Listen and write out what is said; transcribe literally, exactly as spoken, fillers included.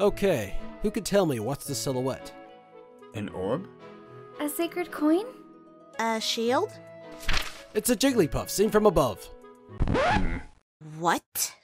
Okay, who could tell me what's the silhouette? An orb? A sacred coin? A shield? It's a Jigglypuff seen from above. What?